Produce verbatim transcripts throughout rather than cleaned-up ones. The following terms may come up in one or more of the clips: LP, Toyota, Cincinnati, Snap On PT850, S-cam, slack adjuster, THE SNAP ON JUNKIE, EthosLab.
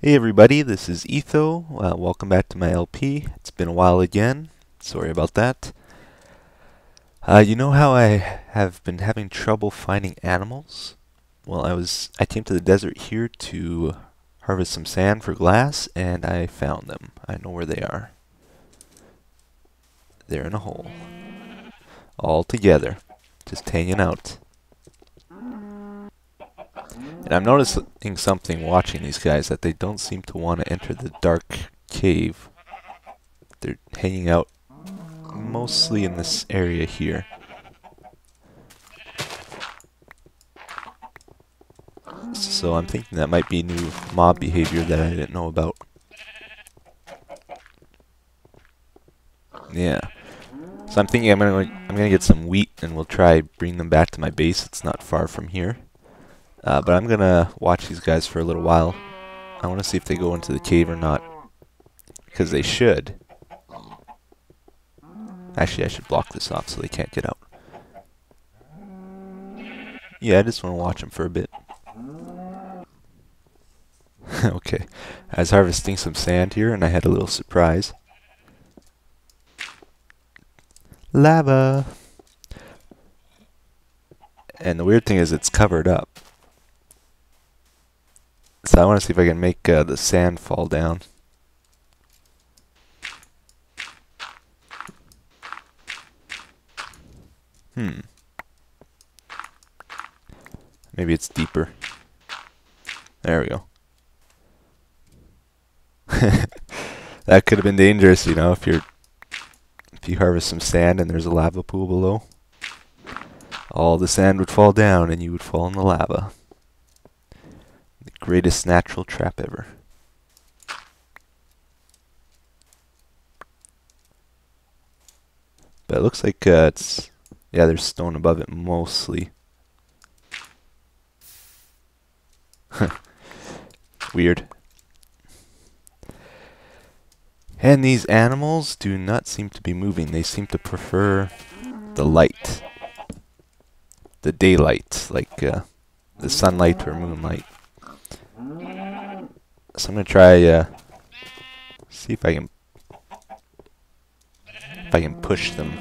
Hey everybody, this is Etho. Uh, welcome back to my L P. It's been a while again. Sorry about that. Uh, you know how I have been having trouble finding animals? Well, I was I came to the desert here to harvest some sand for glass, and I found them. I know where they are. They're in a hole. All together. Just hanging out. And I'm noticing something watching these guys, that they don't seem to want to enter the dark cave. They're hanging out mostly in this area here. So I'm thinking that might be new mob behavior that I didn't know about. Yeah. So I'm thinking I'm gonna I'm gonna get some wheat and we'll try bring them back to my base. It's not far from here. Uh, but I'm going to watch these guys for a little while. I want to see if they go into the cave or not. Because they should. Actually, I should block this off so they can't get out. Yeah, I just want to watch them for a bit. Okay. I was harvesting some sand here and I had a little surprise. Lava! And the weird thing is it's covered up. So I want to see if I can make uh, the sand fall down. Hmm. Maybe it's deeper. There we go. That could have been dangerous, you know, if you're if you harvest some sand and there's a lava pool below. All the sand would fall down and you would fall in the lava. Greatest natural trap ever. But it looks like uh, it's... Yeah, there's stone above it mostly. Weird. And these animals do not seem to be moving. They seem to prefer the light. The daylight. Like uh, the sunlight or moonlight. So I'm gonna try uh see if I can if I can push them.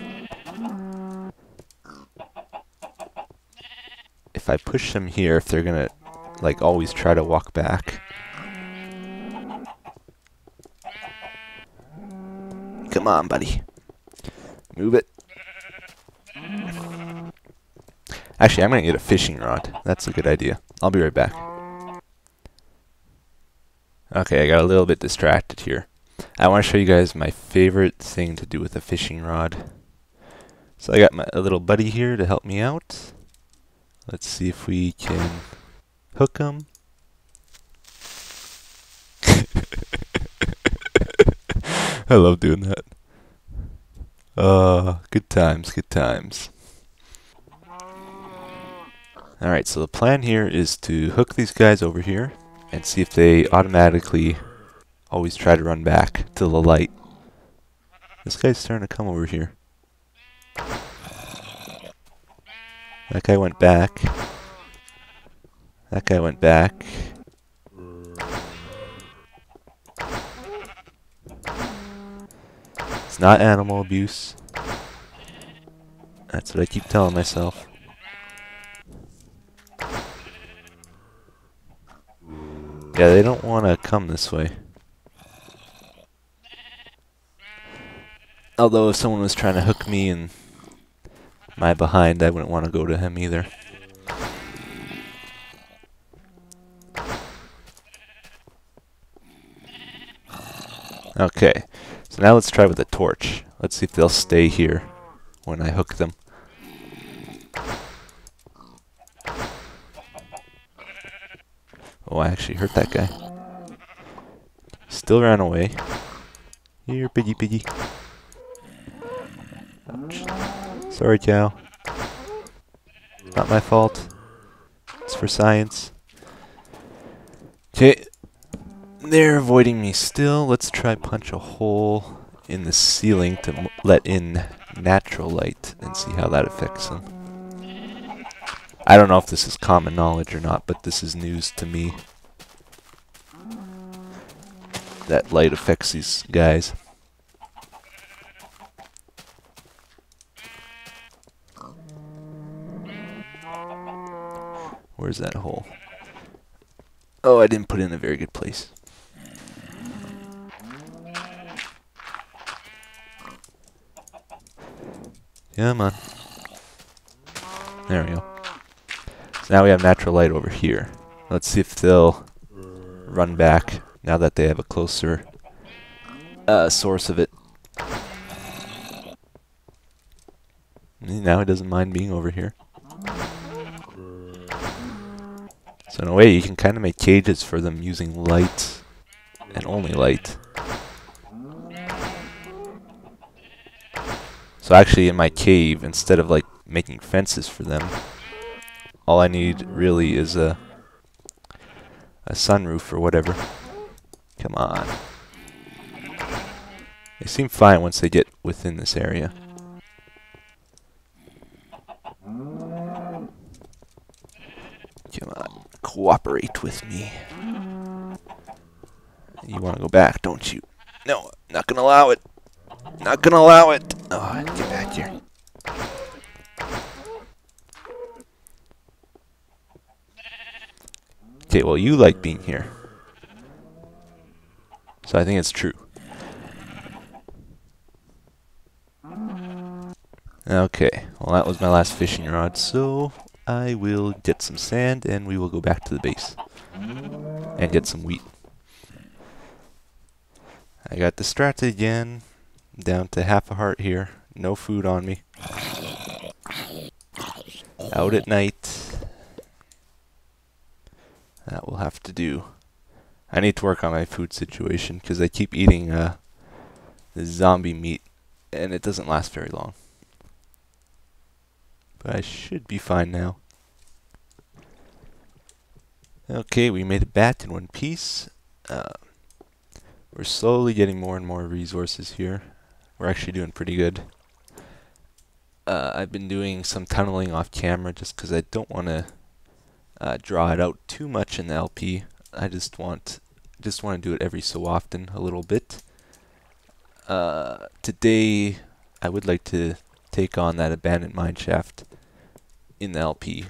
If I push them here, if they're gonna like always try to walk back. Come on, buddy. Move it. Actually, I'm gonna get a fishing rod. That's a good idea. I'll be right back. Okay, I got a little bit distracted here. I want to show you guys my favorite thing to do with a fishing rod. So I got my a little buddy here to help me out. Let's see if we can hook him. I love doing that. Uh, good times, good times. Alright, so the plan here is to hook these guys over here and see if they automatically always try to run back to the light. This guy's starting to come over here. That guy went back. That guy went back. It's not animal abuse. That's what I keep telling myself. Yeah, they don't want to come this way. Although if someone was trying to hook me and my behind, I wouldn't want to go to him either. Okay, so now let's try with a torch. Let's see if they'll stay here when I hook them. Oh, I actually hurt that guy. Still ran away. Here, piggy piggy. Ouch. Sorry, cow. It's not my fault. It's for science. Okay. They're avoiding me still. Let's try punch a hole in the ceiling to m let in natural light and see how that affects them. I don't know if this is common knowledge or not, but this is news to me. that light affects these guys. Where's that hole? Oh, I didn't put it in a very good place. Come on. There we go. So now we have natural light over here. Let's see if they'll run back now that they have a closer uh, source of it. Now it doesn't mind being over here. So in a way, you can kind of make cages for them using light and only light. So actually in my cave, instead of like making fences for them, all I need really is a a sunroof or whatever. Come on. They seem fine once they get within this area. Come on, cooperate with me. You want to go back, don't you? No, not gonna allow it. Not gonna allow it. Oh, get back here. Okay, well, you like being here. So I think it's true. Okay, well, that was my last fishing rod, so I will get some sand and we will go back to the base. And get some wheat. I got distracted again. Down to half a heart here. No food on me. Out at night. That will have to do. I need to work on my food situation because I keep eating uh, this zombie meat and it doesn't last very long. But I should be fine now. Okay, we made it back in one piece. Uh, we're slowly getting more and more resources here. We're actually doing pretty good. Uh, I've been doing some tunneling off camera just because I don't want to uh, draw it out too much in the L P. I just want just want to do it every so often, a little bit. Uh, today, I would like to take on that abandoned mineshaft in the L P.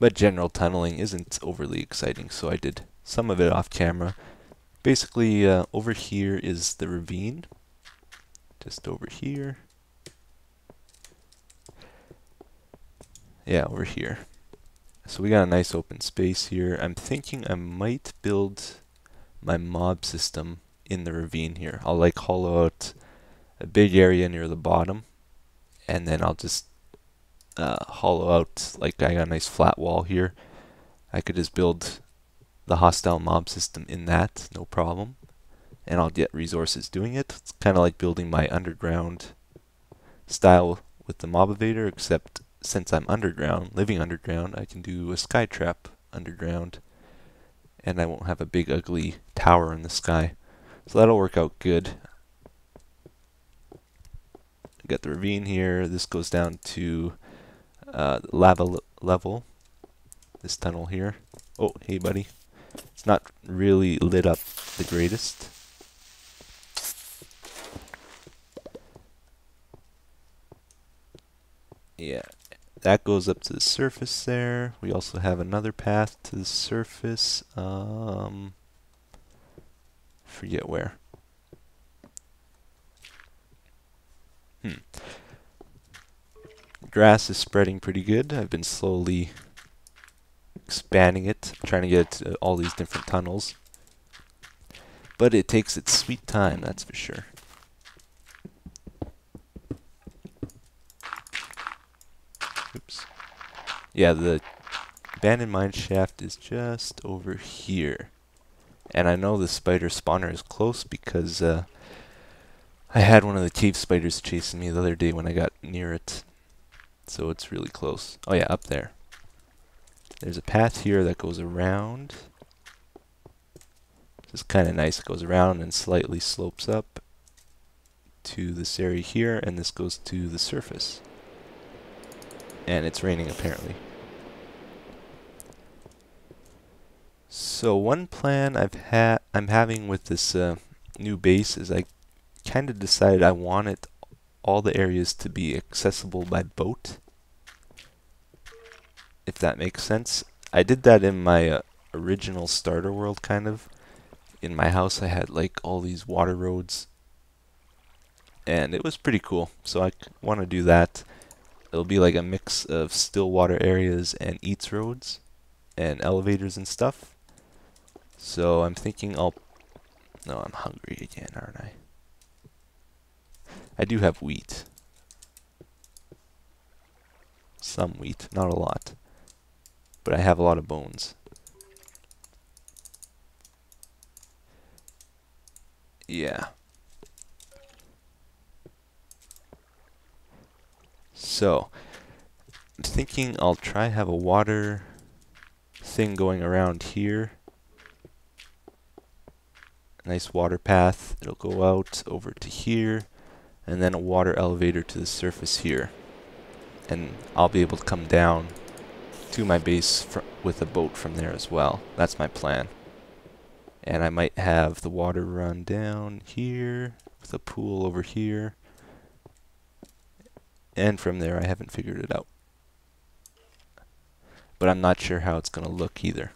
But general tunneling isn't overly exciting, so I did some of it off camera. Basically, uh, over here is the ravine. Just over here. Yeah, over here. So we got a nice open space here. I'm thinking I might build my mob system in the ravine here. I'll like hollow out a big area near the bottom and then I'll just uh, hollow out, like I got a nice flat wall here. I could just build the hostile mob system in that, no problem. And I'll get resources doing it. It's kind of like building my underground style with the mob evader, except since I'm underground, living underground, I can do a sky trap underground, and I won't have a big ugly tower in the sky. So that'll work out good. I've got the ravine here. This goes down to uh, lava level. This tunnel here. Oh, hey buddy. It's not really lit up the greatest. Yeah, that goes up to the surface there. We also have another path to the surface. Um, forget where. Hmm. Grass is spreading pretty good. I've been slowly expanding it, trying to get to all these different tunnels. But it takes its sweet time, that's for sure. Oops. Yeah, the abandoned mine shaft is just over here. And I know the spider spawner is close because uh, I had one of the cave spiders chasing me the other day when I got near it. So it's really close. Oh yeah, up there. There's a path here that goes around. It's kind of nice. It goes around and slightly slopes up to this area here, and this goes to the surface. And it's raining apparently. So one plan I've had I'm having with this uh, new base is I kind of decided I wanted all the areas to be accessible by boat, if that makes sense. I did that in my uh, original starter world, kind of. In my house I had like all these water roads, and it was pretty cool, so I want to do that. It'll be like a mix of still water areas and eats roads and elevators and stuff. So I'm thinking I'll... No, I'm hungry again, aren't I? I do have wheat. Some wheat, not a lot. But I have a lot of bones. Yeah. So, I'm thinking I'll try have a water thing going around here. Nice water path. It'll go out over to here, and then a water elevator to the surface here. And I'll be able to come down to my base fr with a boat from there as well. That's my plan. And I might have the water run down here with a pool over here. And from there, I haven't figured it out. But I'm not sure how it's going to look either.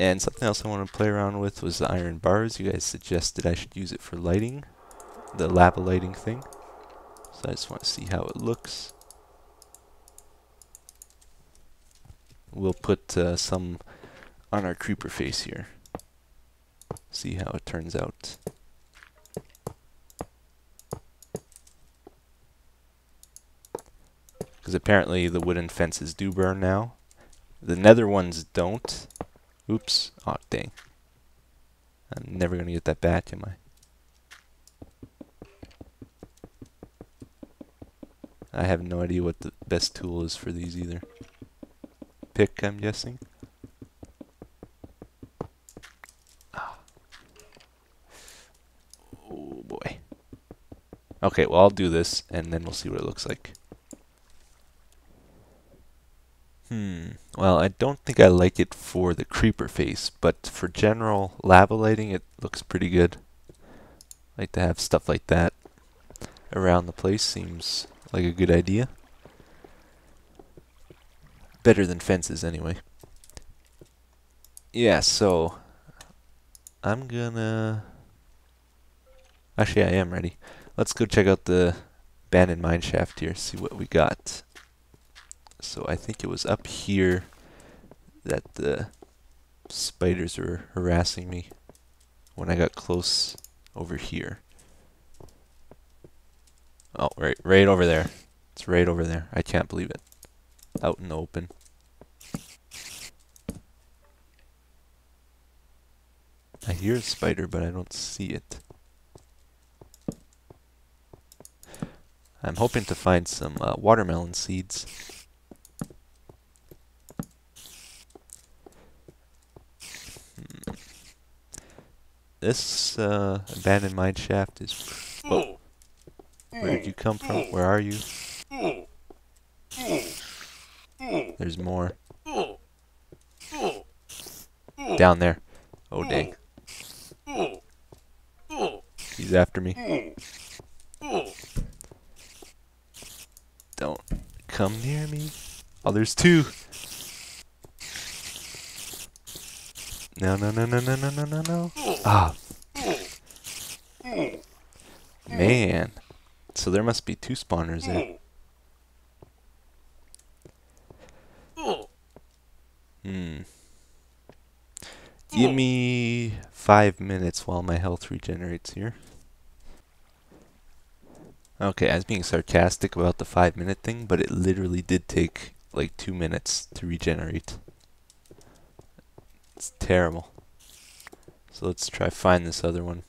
And something else I want to play around with was the iron bars. You guys suggested I should use it for lighting, the lava lighting thing. So I just want to see how it looks. We'll put uh, some on our creeper face here. See how it turns out. Because apparently the wooden fences do burn now. The nether ones don't. Oops. Aw, oh, dang. I'm never going to get that back, am I? I have no idea what the best tool is for these either. Pick, I'm guessing. Ah. Oh, boy. Okay, well, I'll do this, and then we'll see what it looks like. Hmm, well, I don't think I like it for the creeper face, but for general lava lighting, it looks pretty good. I like to have stuff like that around the place, seems like a good idea. Better than fences, anyway. Yeah, so, I'm gonna... Actually, I am ready. Let's go check out the abandoned mineshaft here, see what we got. So I think it was up here that the spiders were harassing me when I got close over here. Oh, right, right over there. It's right over there. I can't believe it. Out in the open. I hear a spider, but I don't see it. I'm hoping to find some uh, watermelon seeds. This uh, abandoned mineshaft is... Whoa. Where did you come from? Where are you? There's more. Down there. Oh, dang. He's after me. Don't come near me. Oh, there's two. No, no, no, no, no, no, no, no, no. Ah. Man. So there must be two spawners there. Hmm. Give me five minutes while my health regenerates here. Okay, I was being sarcastic about the five minute thing, but it literally did take like two minutes to regenerate. It's terrible. So let's try find this other one.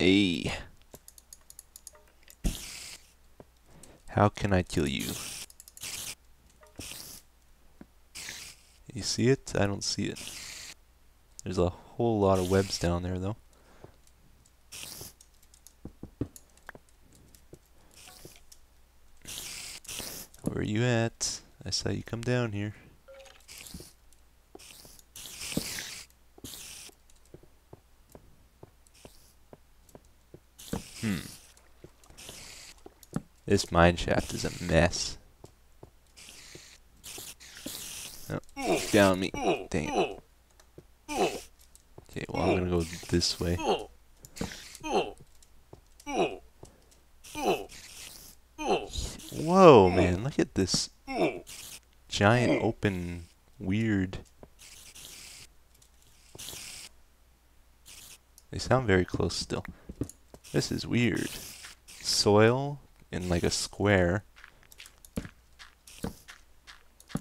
Hey. How can I kill you? You see it? I don't see it. There's a whole lot of webs down there though. Where are you at? I saw you come down here. This mineshaft is a mess. Oh, down me. Dang it. Okay, well, I'm gonna go this way. Whoa, man, look at this giant open weird. They sound very close still. This is weird. Soil in like a square.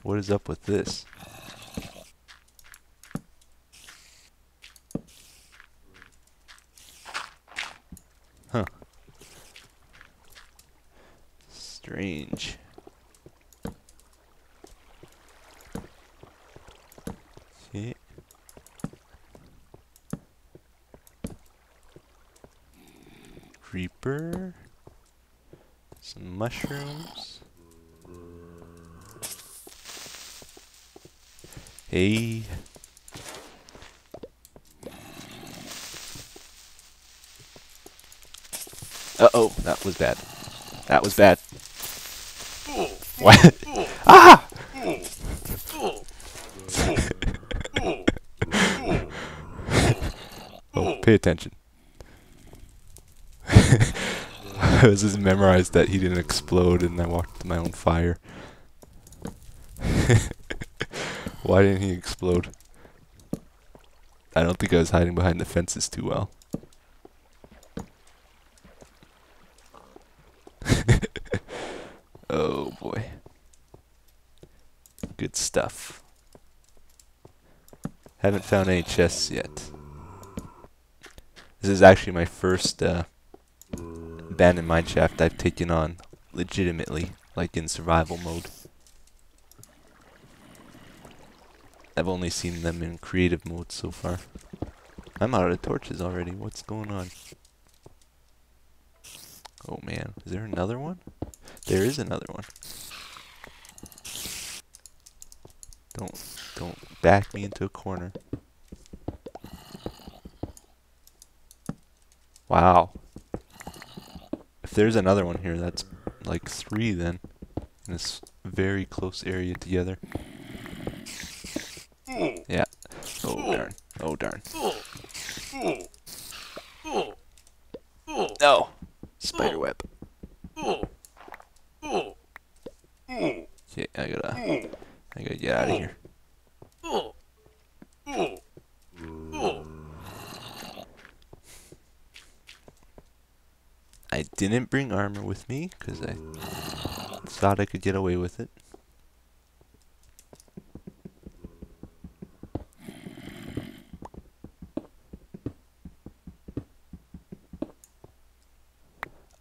What is up with this? Huh. Strange. Okay. Creeper. Some mushrooms. Hey. Uh-oh, that was bad. That was bad. What? Ah! Oh, pay attention. I was just memorized that he didn't explode and I walked into my own fire. Why didn't he explode? I don't think I was hiding behind the fences too well. Oh boy. Good stuff. Haven't found any chests yet. This is actually my first uh, abandoned mineshaft I've taken on legitimately, like in survival mode. I've only seen them in creative mode so far. I'm out of torches already. What's going on? Oh man, is there another one? There is another one. Don't, don't back me into a corner. Wow. If there's another one here, that's like three then. In this very close area together. Yeah. Oh darn. Oh darn. No. Spiderweb. Okay, I gotta I gotta get out of here. I didn't bring armor with me because I thought I could get away with it.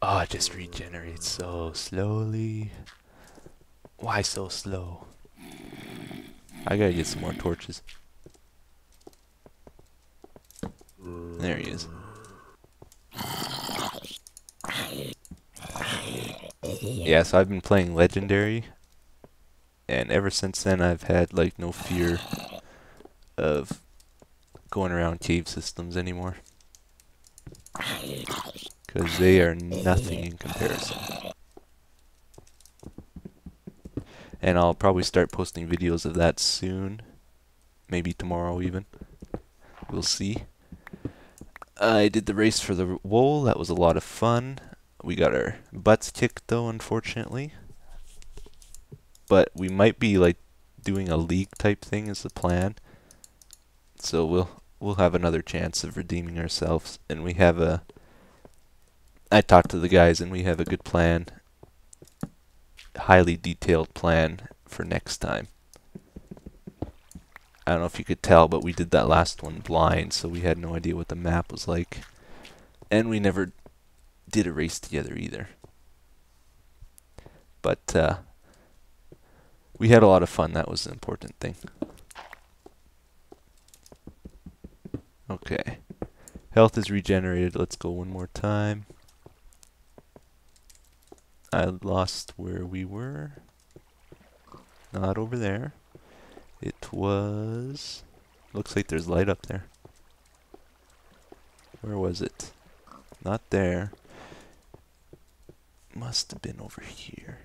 Oh, it just regenerates so slowly. Why so slow? I gotta get some more torches. There he is. Yeah, so I've been playing Legendary, and ever since then I've had like no fear of going around cave systems anymore. Because they are nothing in comparison. And I'll probably start posting videos of that soon. Maybe tomorrow even. We'll see. I did the race for the wool. That was a lot of fun. We got our butts kicked though, unfortunately. But we might be like doing a league type thing is the plan. So we'll we'll have another chance of redeeming ourselves. And we have a... I talked to the guys and we have a good plan, highly detailed plan for next time. I don't know if you could tell, but we did that last one blind, so we had no idea what the map was like. And we never did a race together either. But uh, we had a lot of fun, that was the important thing. Okay. Health is regenerated, let's go one more time. I lost where we were. Not over there. It was... Looks like there's light up there. Where was it? Not there. must have been over here.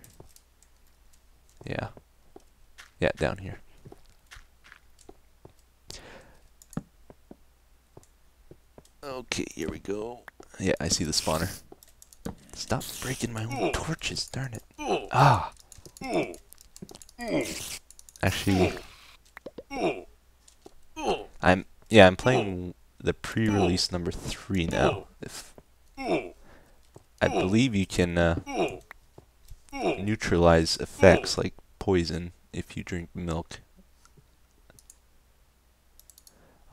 Yeah. Yeah, down here. Okay, here we go. Yeah, I see the spawner. Stop breaking my own torches, darn it. Ah! Actually... I'm... Yeah, I'm playing the pre-release number three now. If I believe you can uh, neutralize effects like poison if you drink milk.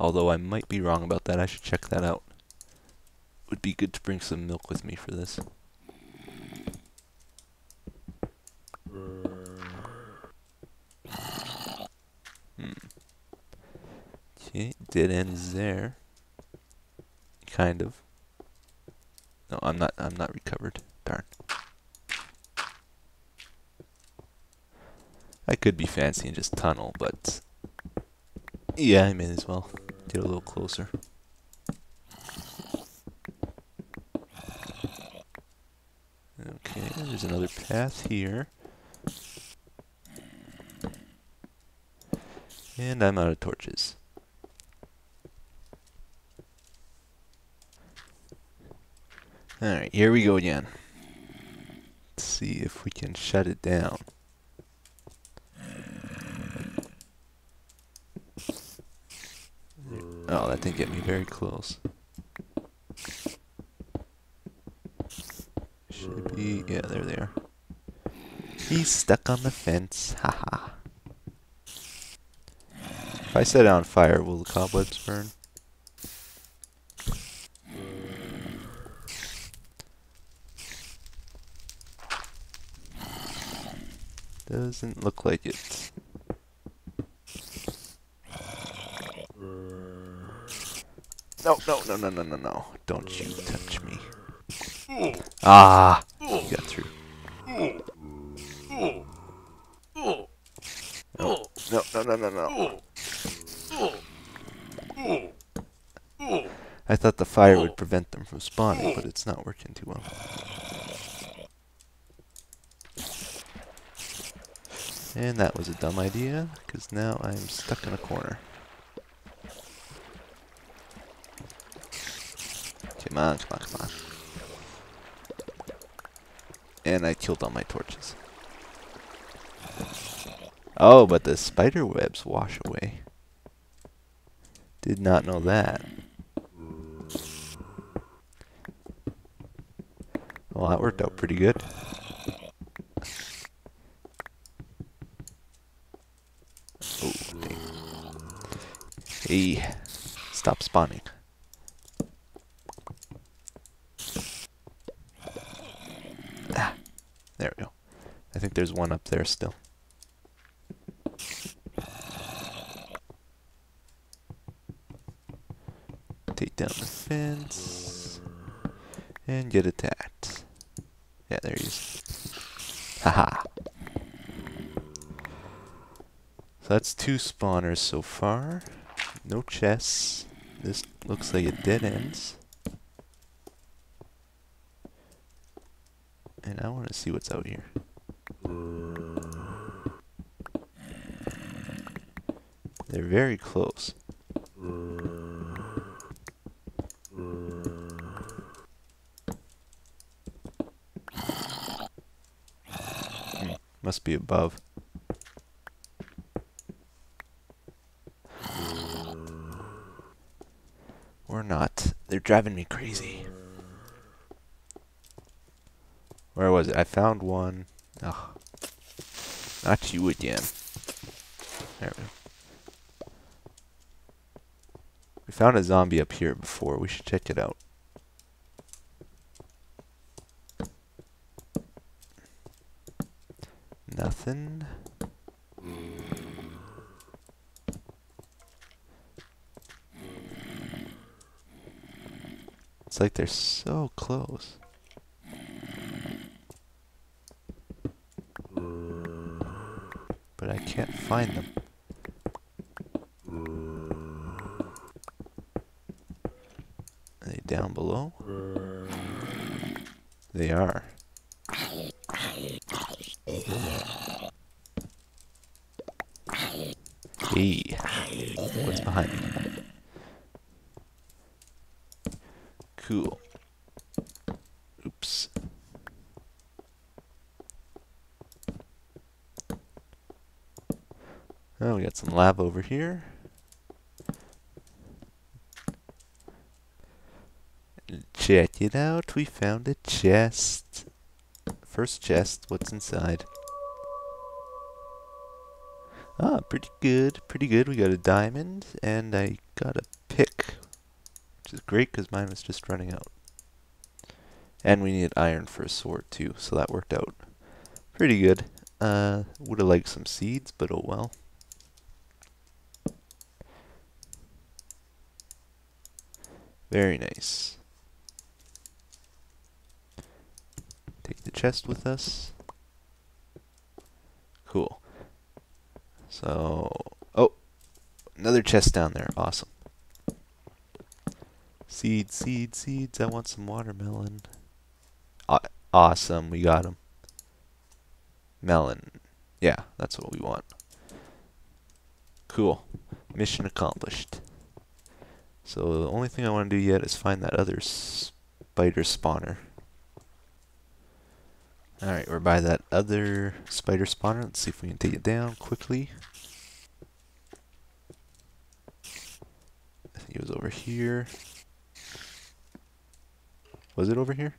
Although I might be wrong about that, I should check that out. Would be good to bring some milk with me for this. Hmm. Okay, dead end is there. Kind of. No, I'm not. I'm not recovered. Darn. I could be fancy and just tunnel, but yeah, I may as well get a little closer. Okay, there's another path here. And I'm out of torches. Alright, here we go again. Let's see if we can shut it down. Oh, that didn't get me very close. Should be... yeah, there they are. He's stuck on the fence, haha. If I set it on fire, will the cobwebs burn? Doesn't look like it. No, no, no, no, no, no, no. Don't you touch me. Ah! You got through. No, no, no, no, no, no. I thought the fire would prevent them from spawning, but it's not working too well. And that was a dumb idea, because now I'm stuck in a corner. Come on, come on, come on. And I killed all my torches. Oh, but the spider webs wash away. Did not know that. Well, that worked out pretty good. Oh, dang. Hey, stop spawning. Ah, there we go. I think there's one up there still. Take down the fence and get attacked. Yeah, there he is. Haha. So that's two spawners so far. No chests. This looks like a dead end. And I want to see what's out here. They're very close. Hmm, must be above. Or not. They're driving me crazy. Where was it? I found one. Oh. Not you again. There we go. We found a zombie up here before. We should check it out. Nothing. It's like they're so close. But I can't find them. Are they down below? They are. Hey, what's behind me? Cool. Oops. Oh, we got some lava over here. Check it out, we found a chest. First chest, what's inside? Ah, pretty good, pretty good. We got a diamond, and I got a pick, which is great because mine was just running out. And we needed iron for a sword too, so that worked out pretty good. Uh, would have liked some seeds, but oh well. Very nice. Take the chest with us. Cool. So, oh, another chest down there. Awesome. Seeds, seeds, seeds. I want some watermelon. Aw awesome, we got them. Melon. Yeah, that's what we want. Cool. Mission accomplished. So the only thing I want to do yet is find that other spider spawner. Alright, we're by that other spider spawner. Let's see if we can take it down quickly. I think it was over here. Was it over here?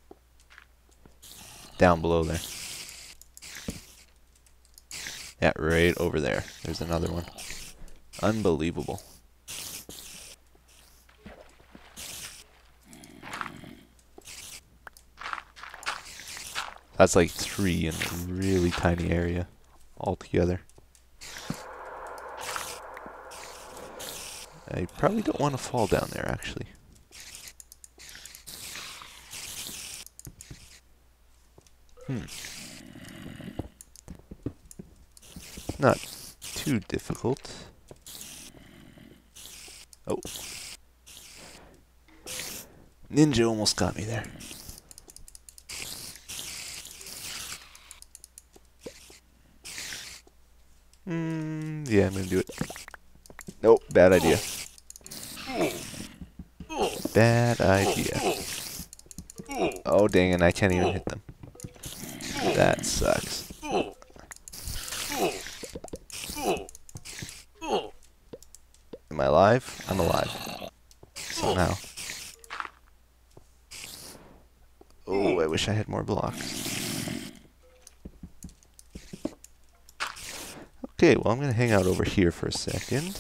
Down below there. Yeah, right over there. There's another one. Unbelievable. That's like three in a really tiny area altogether. I probably don't want to fall down there, actually. Hmm. Not too difficult. Oh. Ninja almost got me there. Mm, yeah, I'm gonna do it. Nope, bad idea. Bad idea. Oh, dang it, I can't even hit them. That sucks. Am I alive? I'm alive. Somehow. Oh, I wish I had more blocks. Okay, well I'm going to hang out over here for a second.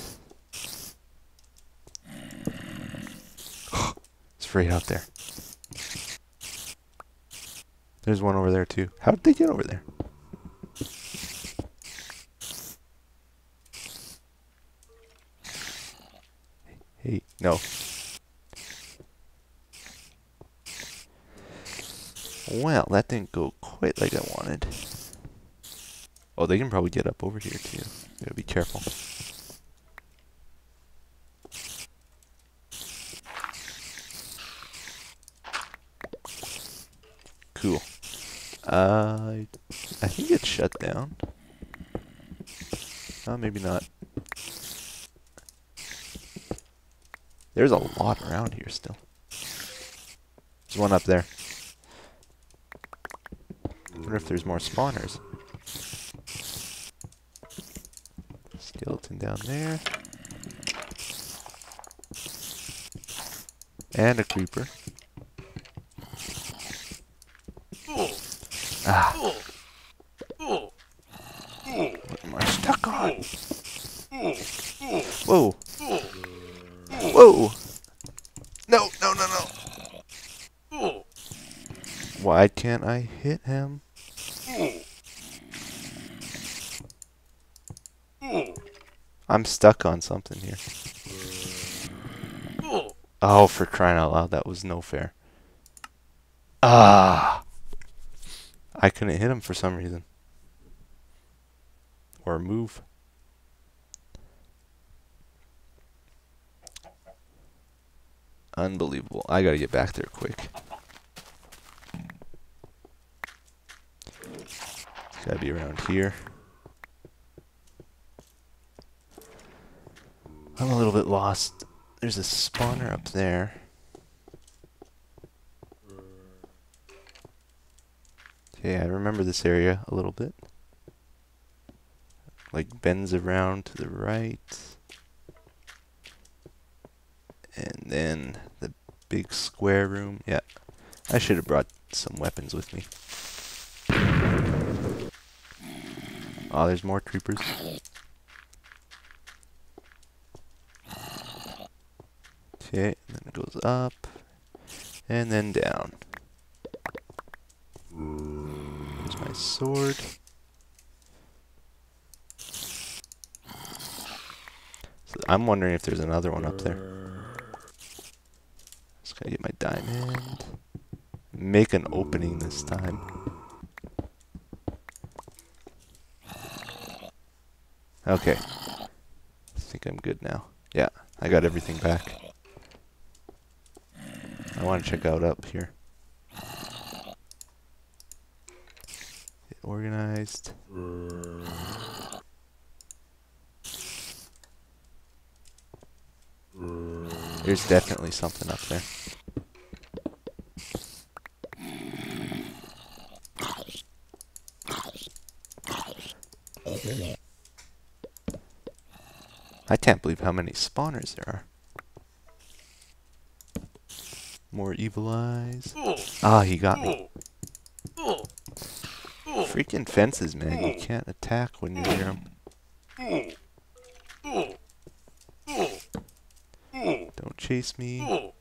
It's right out there. There's one over there too. How did they get over there? Hey, no. Well, that didn't go quite like I wanted. Oh, they can probably get up over here too. Gotta be careful. Cool. Uh, I think it's shut down. Oh, maybe not. There's a lot around here still. There's one up there. I wonder if there's more spawners. Skeleton down there. And a creeper. Ah. What am I stuck on? Whoa. Whoa. No, no, no, no. Why can't I hit him? I'm stuck on something here. Oh, for crying out loud, that was no fair. Ah! I couldn't hit him for some reason. Or move. Unbelievable. I gotta get back there quick. Gotta be around here. I'm a little bit lost. There's a spawner up there. Okay, I remember this area a little bit. Like bends around to the right. And then the big square room. Yeah, I should have brought some weapons with me. Oh, there's more creepers. Okay, then it goes up and then down. There's my sword. So I'm wondering if there's another one up there. Just gotta get my diamond. Make an opening this time. Okay. I think I'm good now. Yeah, I got everything back. I want to check out up here. Get organized. There's definitely something up there. I can't believe how many spawners there are. More evil eyes. Ah, he got me. Freaking fences, man. You can't attack when you hear them. Don't chase me.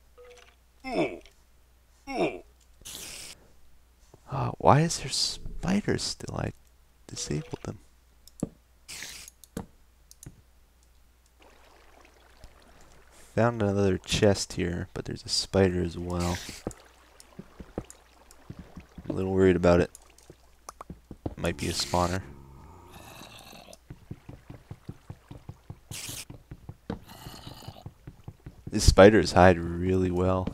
Ah, why is there spiders still? I disabled them. Found another chest here, but there's a spider as well. I'm a little worried about it. Might be a spawner. These spiders hide really well.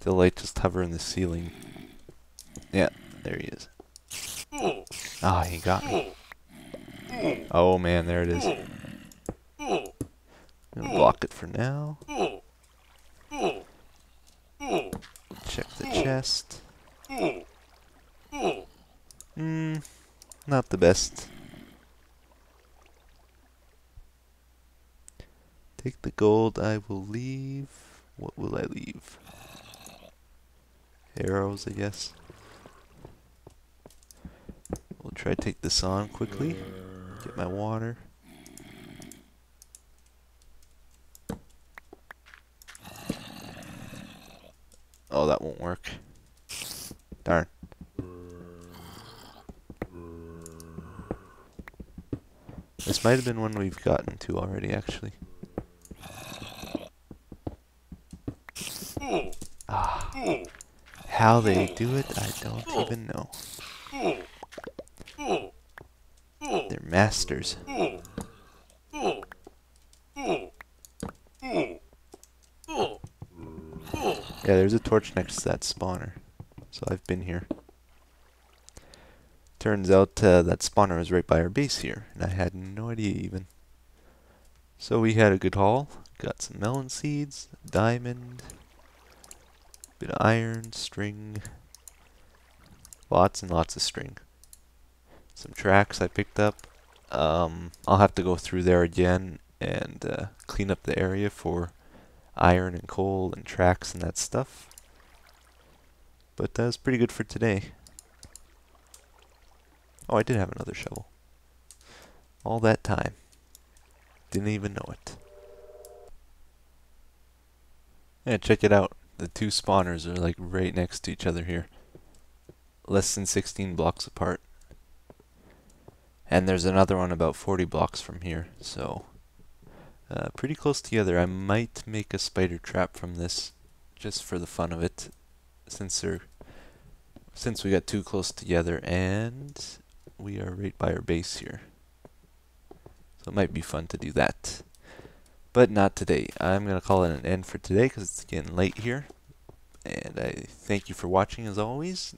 They'll like just hover in the ceiling. Yeah, there he is. Ah, he got me. Oh man, there it is. Gonna block it for now. Check the chest. Hmm, not the best. Take the gold, I will leave. What will I leave? Arrows, I guess. We'll try to take this on quickly. Get my water. Oh, that won't work. Darn. This might have been one we've gotten to already, actually. Ah. How they do it, I don't even know. They're masters. Yeah, there's a torch next to that spawner, so I've been here. Turns out uh, that spawner was right by our base here, and I had no idea even. So we had a good haul, got some melon seeds, diamond, bit of iron, string, lots and lots of string. Some tracks I picked up. Um, I'll have to go through there again and uh, clean up the area for iron and coal and tracks and that stuff. But that was pretty good for today. Oh, I did have another shovel. All that time. Didn't even know it. Yeah, check it out. The two spawners are like right next to each other here. Less than sixteen blocks apart. And there's another one about forty blocks from here, so Uh, pretty close together. I might make a spider trap from this just for the fun of it, since they're, since we got too close together and we are right by our base here. So it might be fun to do that, but not today. I'm going to call it an end for today because it's getting late here, and I thank you for watching as always.